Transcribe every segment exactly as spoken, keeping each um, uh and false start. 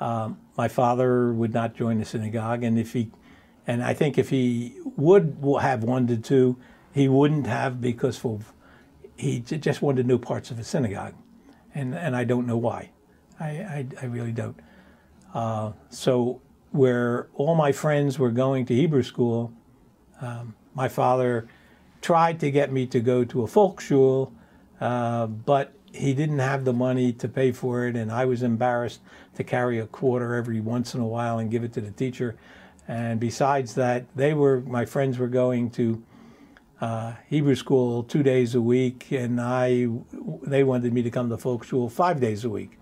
Um, my father would not join the synagogue, and if he, and I think if he would have wanted to, he wouldn't have because for, he just wanted new parts of the synagogue, and and I don't know why. I I, I really don't. Uh, so where all my friends were going to Hebrew school, um, my father tried to get me to go to a folk shul, uh, but he didn't have the money to pay for it, and I was embarrassed to carry a quarter every once in a while and give it to the teacher. And besides that, they were, my friends were going to uh, Hebrew school two days a week, and I, they wanted me to come to folk shul five days a week.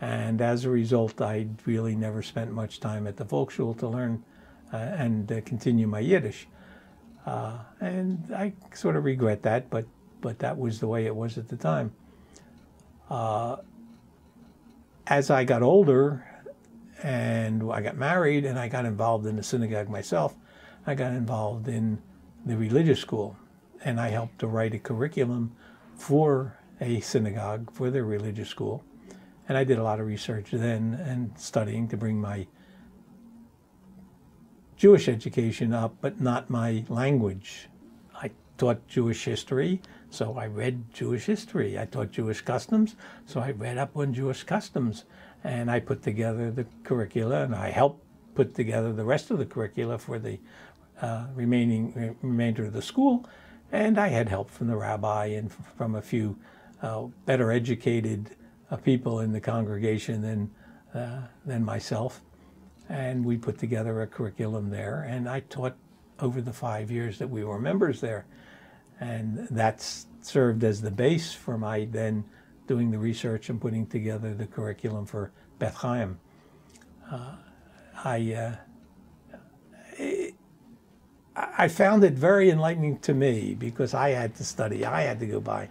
And as a result, I really never spent much time at the folk shul to learn uh, and uh, continue my Yiddish. Uh, and I sort of regret that, but, but that was the way it was at the time. Uh, as I got older and I got married and I got involved in the synagogue myself, I got involved in the religious school, and I helped to write a curriculum for a synagogue, for their religious school. And I did a lot of research then and studying to bring my Jewish education up, but not my language. I taught Jewish history, so I read Jewish history. I taught Jewish customs, so I read up on Jewish customs. And I put together the curricula, and I helped put together the rest of the curricula for the uh, remaining remainder of the school. And I had help from the rabbi and from a few uh, better educated uh, people in the congregation than, uh, than myself. And we put together a curriculum there, and I taught over the five years that we were members there. And that's served as the base for my then doing the research and putting together the curriculum for Beth Chaim. Uh, I, uh, I found it very enlightening to me because I had to study. I had to go by.